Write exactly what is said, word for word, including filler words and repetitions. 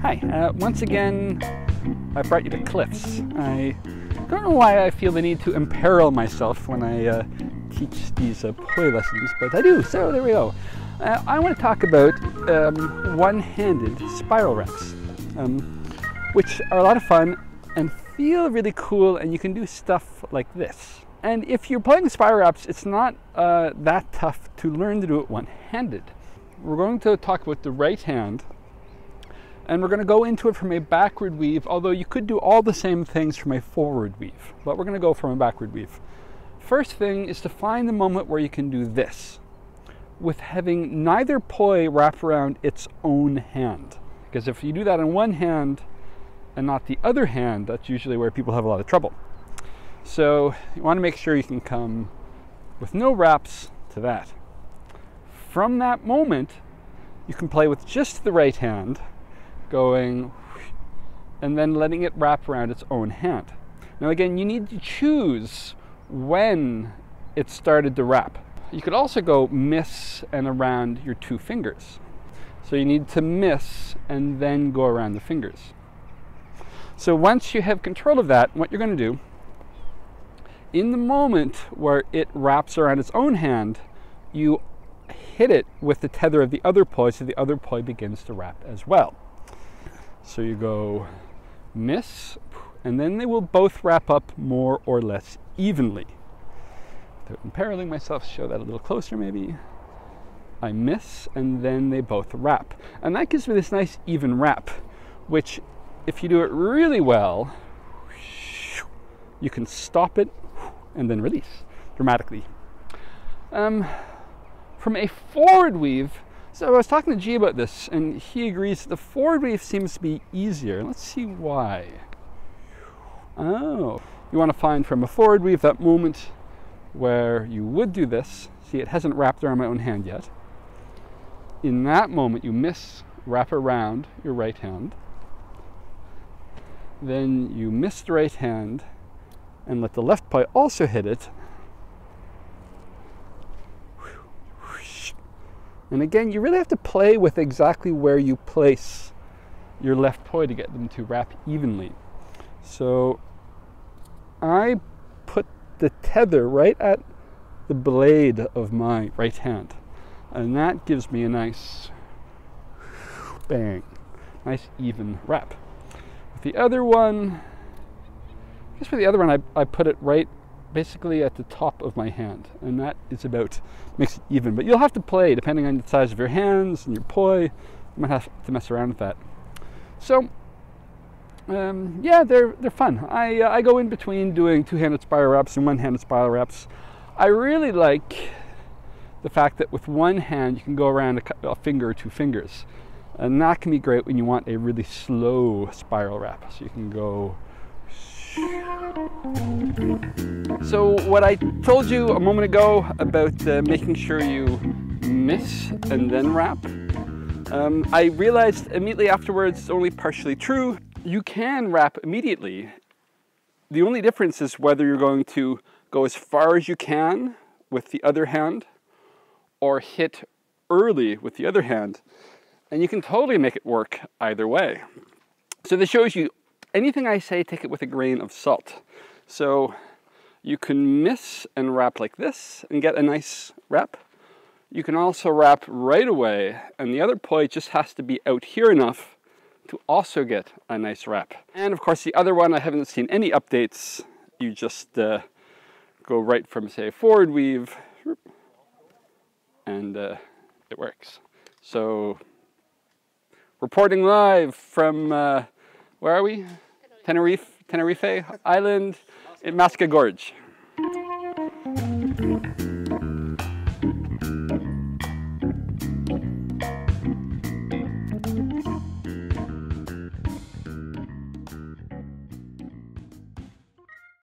Hi, uh, once again I brought you to cliffs. I don't know why I feel the need to imperil myself when I uh, teach these uh, poi lessons, but I do, so there we go. Uh, I want to talk about um, one-handed spiral wrecks, um, which are a lot of fun and feel really cool, and you can do stuff like this. And if you're playing spiral wraps, it's not uh, that tough to learn to do it one-handed. We're going to talk about the right hand, and we're going to go into it from a backward weave, although you could do all the same things from a forward weave, but we're going to go from a backward weave. First thing is to find the moment where you can do this, with having neither poi wrap around its own hand. Because if you do that on one hand and not the other hand, that's usually where people have a lot of trouble. So you want to make sure you can come with no wraps to that. From that moment, you can play with just the right hand, going and then letting it wrap around its own hand. Now again, you need to choose when it started to wrap. You could also go miss and around your two fingers. So you need to miss and then go around the fingers. So once you have control of that, what you're going to do, in the moment where it wraps around its own hand, you hit it with the tether of the other poi, so the other poi begins to wrap as well. So you go miss, and then they will both wrap up more or less evenly. Without imperiling myself, show that a little closer maybe. I miss, and then they both wrap. And that gives me this nice even wrap, which if you do it really well, you can stop it and then release dramatically. Um, from a forward weave, so I was talking to G about this, and he agrees that the forward weave seems to be easier. Let's see why. Oh, you want to find from a forward weave that moment where you would do this. See, it hasn't wrapped around my own hand yet. In that moment, you miss, wrap around your right hand. Then you miss the right hand, and let the left poi also hit it. And again, you really have to play with exactly where you place your left poi to get them to wrap evenly. So I put the tether right at the blade of my right hand, and that gives me a nice bang, nice even wrap. With the other one, I guess for the other one, I, I put it right basically at the top of my hand, and that is about, makes it even. But you'll have to play, depending on the size of your hands and your poi, you might have to mess around with that. So, um, yeah, they're, they're fun. I, uh, I go in between doing two-handed spiral wraps and one-handed spiral wraps. I really like the fact that with one hand, you can go around a, a finger or two fingers, and that can be great when you want a really slow spiral wrap. So you can go. So what I told you a moment ago about uh, making sure you miss and then wrap, um, I realized immediately afterwards it's only partially true. You can wrap immediately. The only difference is whether you're going to go as far as you can with the other hand or hit early with the other hand. And you can totally make it work either way. So this shows you anything I say, take it with a grain of salt. So you can miss and wrap like this and get a nice wrap. You can also wrap right away, and the other poi just has to be out here enough to also get a nice wrap. And of course the other one, I haven't seen any updates. You just uh, go right from, say, forward weave, and uh, it works. So reporting live from uh, where are we? Tenerife, Tenerife Island in Masca Gorge.